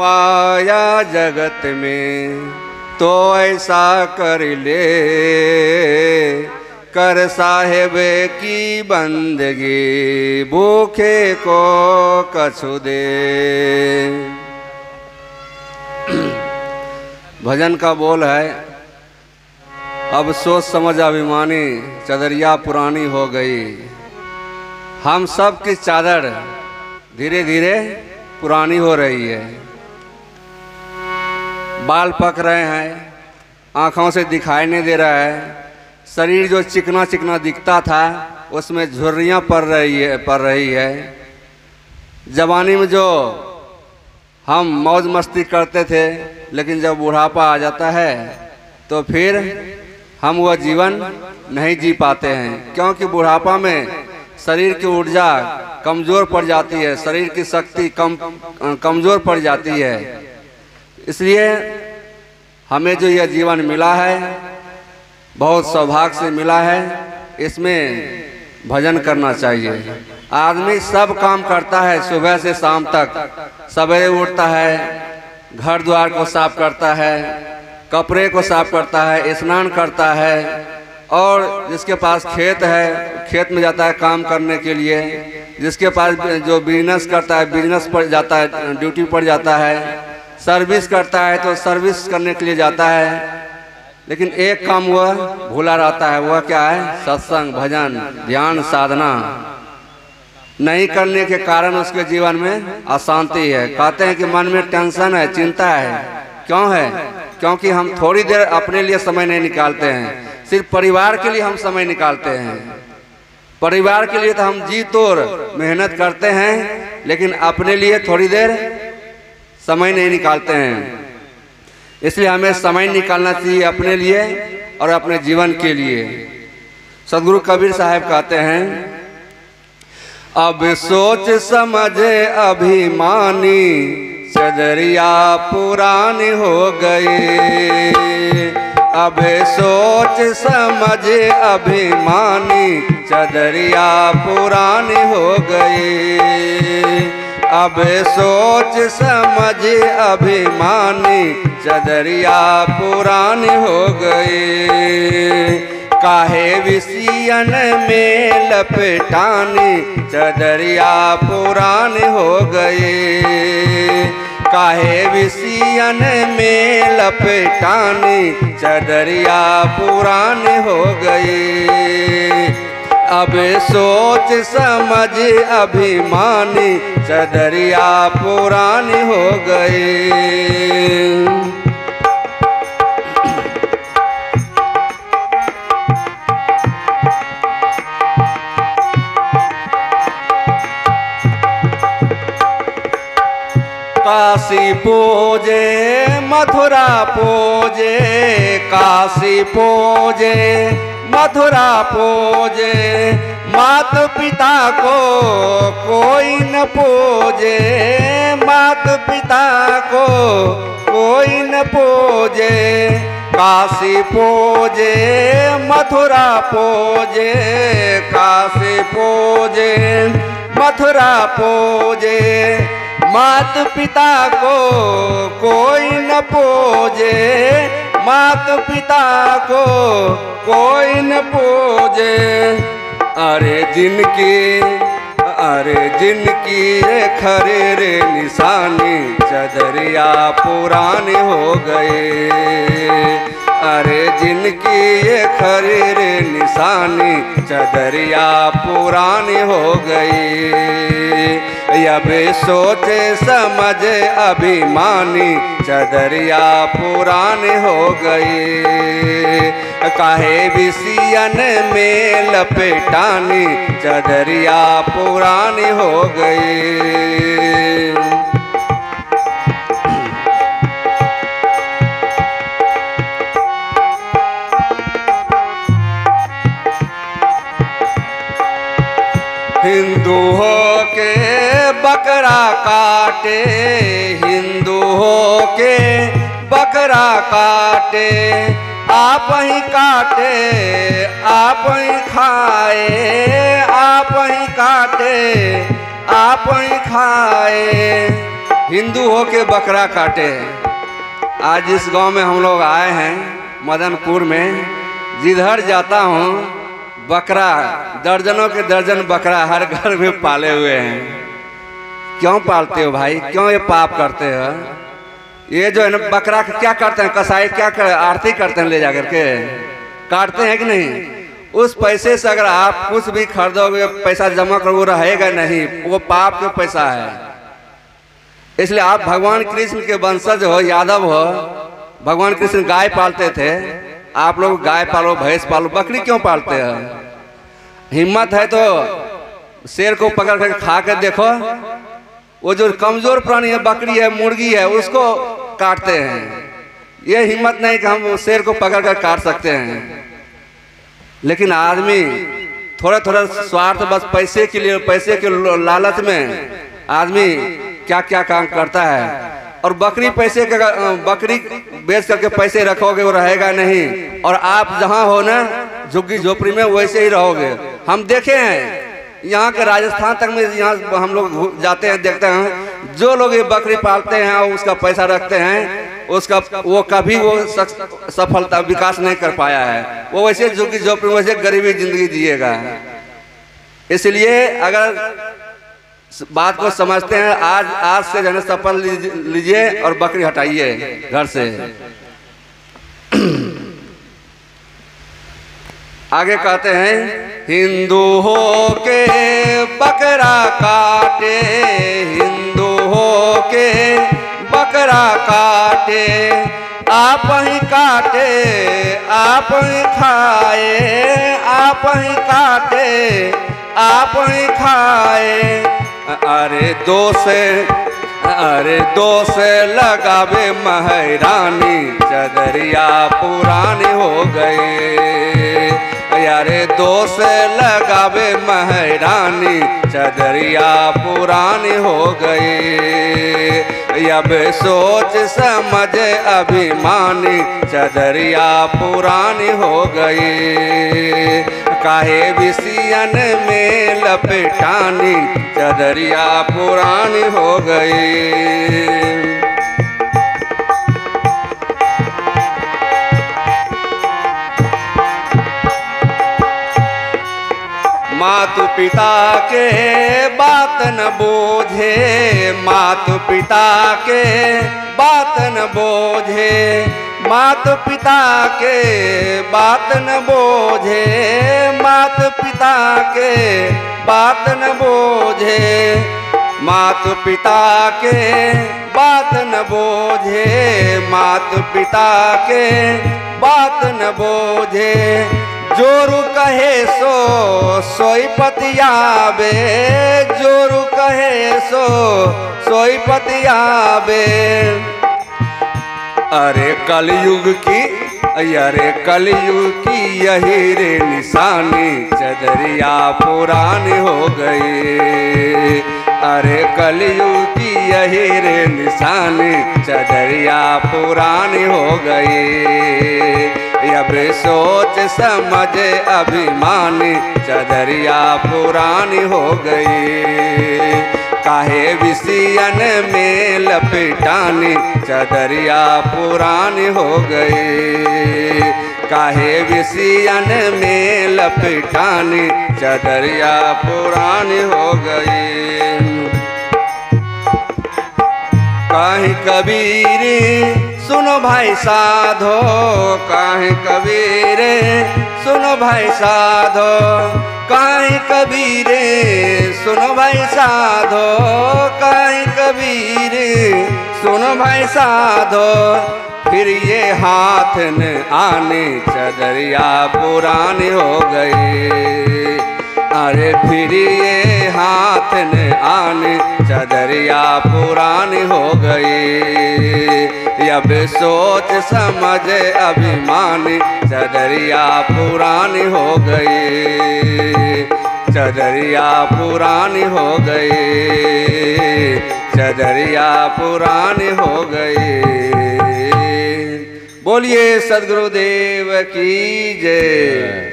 आया जगत में तो ऐसा कर ले, कर साहेब की बंदगी भूखे को कछु दे। भजन का बोल है। अब सोच समझ अभिमानी चदरिया पुरानी हो गई, हम सब की चादर धीरे धीरे पुरानी हो रही है, बाल पक रहे हैं, आँखों से दिखाई नहीं दे रहा है, शरीर जो चिकना चिकना दिखता था उसमें झुर्रियाँ पड़ रही है। जवानी में जो हम मौज मस्ती करते थे, लेकिन जब बुढ़ापा आ जाता है तो फिर हम वह जीवन नहीं जी पाते हैं, क्योंकि बुढ़ापा में शरीर की ऊर्जा कमज़ोर पड़ जाती है, शरीर की शक्ति कमज़ोर पड़ जाती है। इसलिए हमें जो यह जीवन मिला है बहुत सौभाग्य से मिला है, इसमें भजन करना चाहिए। आदमी सब काम करता है, सुबह से शाम तक, सवेरे उठता है, घर द्वार को साफ करता है, कपड़े को साफ करता है, स्नान करता है, और जिसके पास खेत है खेत में जाता है काम करने के लिए, जिसके पास जो बिजनेस करता है बिजनेस पर जाता है, ड्यूटी पर जाता है, सर्विस करता है तो सर्विस करने के लिए जाता है, लेकिन एक काम वह भूला रहता है, वह क्या है? सत्संग, भजन, ध्यान, साधना नहीं करने के कारण उसके जीवन में अशांति है। कहते हैं कि मन में टेंशन है, चिंता है। क्यों है? क्योंकि हम थोड़ी देर अपने लिए समय नहीं निकालते हैं, सिर्फ परिवार के लिए हम समय निकालते हैं। परिवार के लिए तो हम जी तोड़ मेहनत करते हैं, लेकिन अपने लिए थोड़ी देर समय नहीं निकालते हैं। इसलिए हमें समय निकालना चाहिए अपने लिए और अपने जीवन के लिए। सद्गुरु कबीर साहेब कहते हैं, अब सोच समझ अभिमानी चदरिया पुरानी हो गई, अब सोच समझ अभिमानी चदरिया पुरानी हो गई, अब सोच समझ अभिमानी चदरिया पुरानी हो गई, काहे विषयन में लपेटानी चदरिया पुरानी हो गई, काहे विषयन में लपेटानी चदरिया पुरानी हो गई, अब सोच समझ अभिमानी चदरिया पुरानी हो गई। काशी पूजे मथुरा पूजे, काशी पूजे मथुरा पूजे, मात पिता को कोई न पूजे, मात पिता को कोई न पूजे, काशी पूजे मथुरा पूजे, काशी पूजे मथुरा पूजे, मात पिता को कोई न पूजे, मात पिता को कोई न पूजे, अरे जिनकी खरेरे निशानी चदरिया पुरानी हो गए, अरे जिनकी खरेरे निशानी चदरिया पुरानी हो गई, अब सोच समझ अभिमानी चदरिया पुरानी हो गई, काहे विषयन में लपेटानी चदरिया पुरानी हो गई। हिंदू हो के बकरा काटे, हिंदू हो के बकरा काटे, आप ही काटे आप ही खाए, आप ही काटे आप ही खाए, हिंदू हो के बकरा काटे हैं। आज इस गांव में हम लोग आए हैं मदनपुर में, जिधर जाता हूँ बकरा, दर्जनों के दर्जन बकरा हर घर में पाले हुए हैं। क्यों पालते हो भाई, क्यों ये पाप करते हो? ये जो है ना बकरा क्या करते हैं कसाई, क्या आरती करते हैं, ले जाकर के काटते हैं कि नहीं। उस पैसे से अगर आप कुछ भी खरीदोगे, पैसा जमा करोगे, रहेगा नहीं, वो पाप का पैसा है। इसलिए आप भगवान कृष्ण के वंशज हो, यादव हो। भगवान कृष्ण गाय पालते थे, आप लोग गाय पालो, भैंस पालो, बकरी क्यों पालते हो? हिम्मत है तो शेर को पकड़ कर खा कर देखो। वो जो कमजोर प्राणी है, बकरी है, मुर्गी है, उसको काटते हैं। ये हिम्मत नहीं कि हम शेर को पकड़ कर काट सकते हैं। लेकिन आदमी थोड़ा थोड़ा स्वार्थ, बस पैसे के लिए, पैसे के लालच में आदमी क्या क्या काम करता है। और बकरी पैसे का, बकरी बेच करके पैसे रखोगे वो रहेगा नहीं, और आप जहाँ हो ना झुग्गी झोपड़ी में वैसे ही रहोगे। हम देखे हैं यहाँ के राजस्थान तक में, यहाँ हम लोग जाते हैं देखते हैं जो लोग ये बकरी पालते हैं और उसका पैसा रखते हैं, उसका वो कभी वो सफलता विकास नहीं कर पाया है। वो वैसे झुग्गी झोपड़ी, वैसे गरीबी जिंदगी जिएगा। इसलिए अगर बात को समझते हैं, आज आज से जो है सफल लीजिए और बकरी हटाइए घर से। आगे कहते हैं, हिंदू हो के बकरा काटे, हिंदू हो के बकरा काटे, आप ही काटे आप ही खाए, आप ही काटे आप ही खाए। अरे दोष लगावे महरानी, चदरिया पुरानी हो गए। अरे दोष लगावे महरानी, चदरिया पुरानी हो गई। अब सोच समझ अभिमानी, चदरिया पुरानी हो गई। काहे विसियन में लपेटानी, चदरिया पुरानी हो गई। मातु पिता के बात न बोझे, मातु पिता के बात न बोझे, मातु पिता के बात न बोझे, मातु पिता के बात न बोझे, मातु पिता के बात न बोझे, मातु पिता के बात न बोझे। जोरु कहे सो सोई पतियाबे, जोरु कहे सो सोई पतियाबे। अरे कलयुग की, अरे कलयुग की यही रे निशानी, चदरिया पुरानी हो गई। अरे कलयुग की यही रे निशानी, चदरिया पुरानी हो गई। अब सोच समझ अभिमानी, चदरिया पुरानी हो गई। काहे विसियन में लपेटानी, चदरिया पुरानी हो गई। काहे विसियन में लपेटानी, चदरिया पुरानी हो गई। काहे कबीर सुनो भाई साधो, काहे कबीरे सुनो भाई साधो, काहे कबीरे सुनो भाई साधो, काहे कबीरे सुनो भाई साधो। फिर ये हाथ न आने, चदरिया पुरानी हो गई। अरे फिर ये हाथ न आने, चदरिया पुरानी हो गई। अब सोच समझ अभिमानी, चदरिया पुरानी हो गई। चदरिया पुरानी हो गई, चदरिया पुरानी हो गई। बोलिए सद्गुरुदेव की जय।